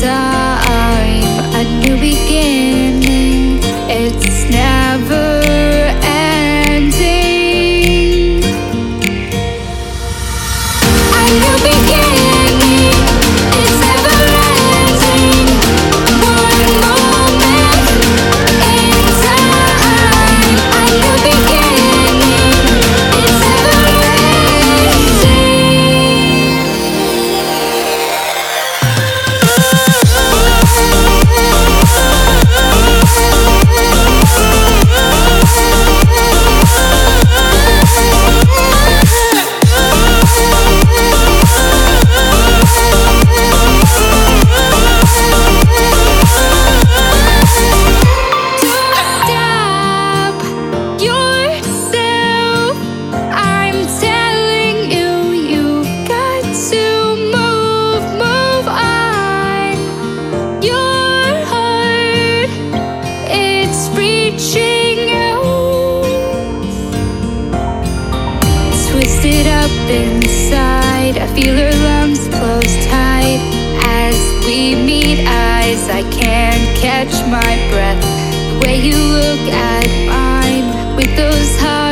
sorry for a new beginning. It's never ending. A new beginning, it's never ending. One moment in time. A new beginning, it's never ending. Twisted up inside, I feel her lungs close tight. As we meet eyes, I can't catch my breath. The way you look at mine with those eyes.